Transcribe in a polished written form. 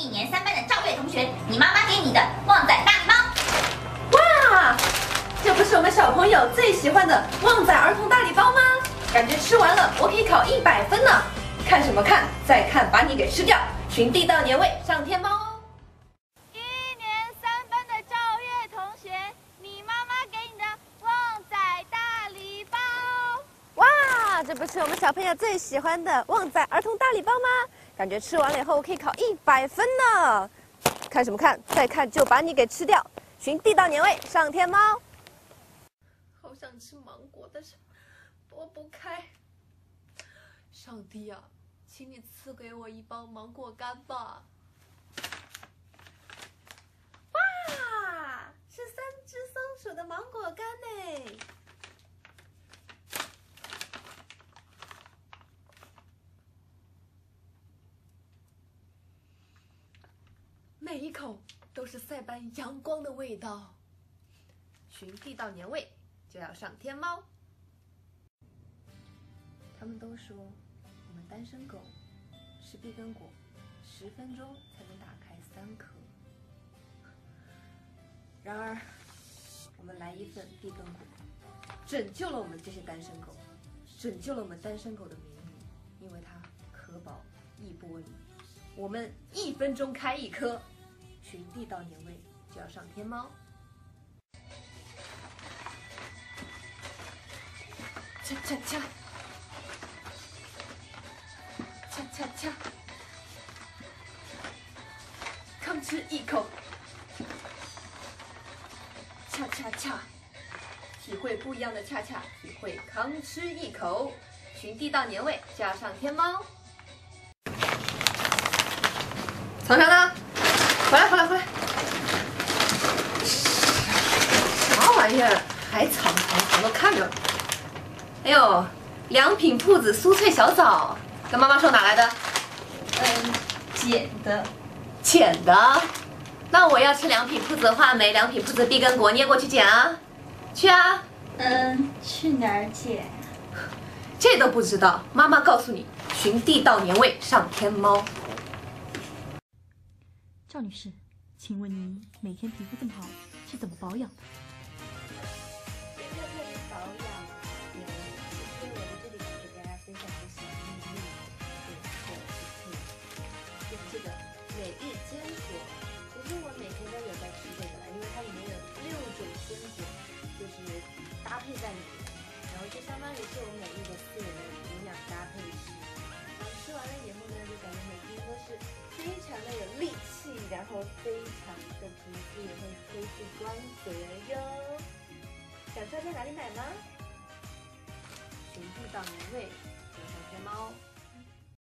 一年三班的赵月同学，你妈妈给你的旺仔大礼包。哇，这不是我们小朋友最喜欢的旺仔儿童大礼包吗？感觉吃完了我可以考100分呢。看什么看？再看把你给吃掉！寻地道年味，上天猫哦。 这不是我们小朋友最喜欢的旺仔儿童大礼包吗？感觉吃完了以后我可以考100分呢！看什么看？再看就把你给吃掉！寻地道年味，上天猫。好想吃芒果，但是剥不开。上帝啊，请你赐给我一包芒果干吧！哇，是3只松鼠的芒果干呢！ 每一口都是塞班阳光的味道。寻地道年味，就要上天猫。他们都说，我们单身狗吃碧根果，10分钟才能打开3颗。然而，我们来一份碧根果，拯救了我们这些单身狗，拯救了我们单身狗的名誉，因为它可饱易剥离。我们1分钟开1颗。 寻地道年味，就要上天猫。恰恰恰，恰恰恰，刚吃1口，恰恰恰，体会不一样的恰恰，体会刚吃1口。寻地道年味，就要上天猫。尝尝呢？ 回来！啥玩意儿？还藏都看着。哎呦，良品铺子酥脆小枣，跟妈妈说哪来的？捡的。那我要吃良品铺子的话梅，良品铺子碧根果，你也给我去捡啊！去啊！去哪儿捡？这都不知道。妈妈告诉你，寻地道年味，上天猫。 赵女士，请问您每天皮肤这么好，是怎么保养的？保养，今天我在这里给大家分享一些秘密，就是这个每日坚果，其实我每天都有在吃这个了，因为它里面有6种坚果，就是搭配在里面，然后就相当于是我每日的4人营养搭配食。然后吃完了以后呢，就感觉每天都是非常的有力气。 然后非常的皮肤也会恢复光泽哟。想知道在哪里买吗？寻地道年味，就上天猫。